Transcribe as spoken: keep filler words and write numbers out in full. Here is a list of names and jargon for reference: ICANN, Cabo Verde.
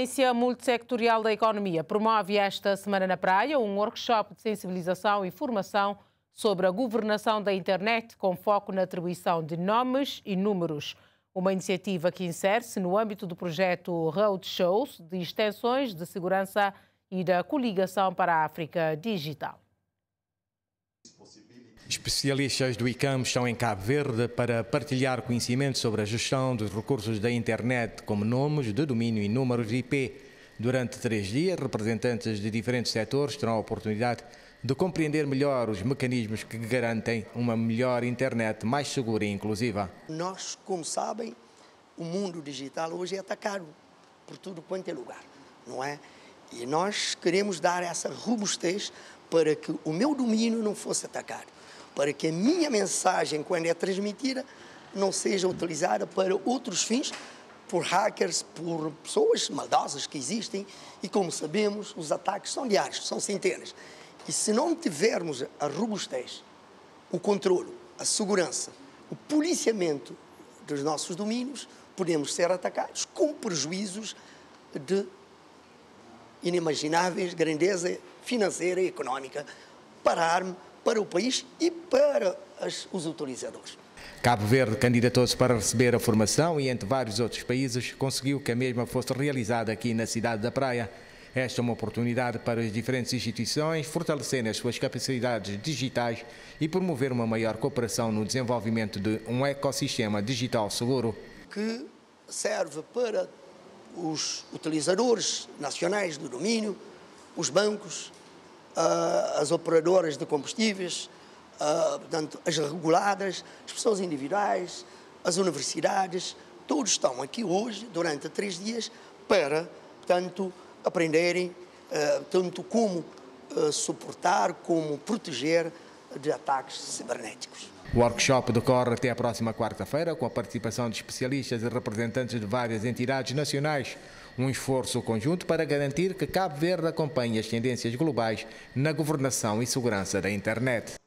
A Agência Multissectorial da Economia promove esta semana na praia um workshop de sensibilização e formação sobre a governação da internet, com foco na atribuição de nomes e números. Uma iniciativa que insere-se no âmbito do projeto Roadshows de extensões de segurança e da coligação para a África Digital. Especialistas do ICANN estão em Cabo Verde para partilhar conhecimentos sobre a gestão dos recursos da internet, como nomes de domínio e números I P. Durante três dias, representantes de diferentes setores terão a oportunidade de compreender melhor os mecanismos que garantem uma melhor internet, mais segura e inclusiva. Nós, como sabem, o mundo digital hoje é atacado por tudo quanto é lugar, não é? E nós queremos dar essa robustez para que o meu domínio não fosse atacado, para que a minha mensagem, quando é transmitida, não seja utilizada para outros fins, por hackers, por pessoas maldosas que existem, e como sabemos, os ataques são diários, são centenas. E se não tivermos a robustez, o controlo, a segurança, o policiamento dos nossos domínios, podemos ser atacados com prejuízos de inimagináveis grandeza financeira e económica para a arma, para o país e para os utilizadores. Cabo Verde candidatou-se para receber a formação e, entre vários outros países, conseguiu que a mesma fosse realizada aqui na cidade da Praia. Esta é uma oportunidade para as diferentes instituições fortalecerem as suas capacidades digitais e promover uma maior cooperação no desenvolvimento de um ecossistema digital seguro, que serve para os utilizadores nacionais do domínio, os bancos, as operadoras de combustíveis, portanto, as reguladas, as pessoas individuais, as universidades. Todos estão aqui hoje, durante três dias, para, portanto, aprenderem tanto como suportar, como proteger de ataques cibernéticos. O workshop decorre até a próxima quarta-feira, com a participação de especialistas e representantes de várias entidades nacionais. Um esforço conjunto para garantir que Cabo Verde acompanhe as tendências globais na governação e segurança da internet.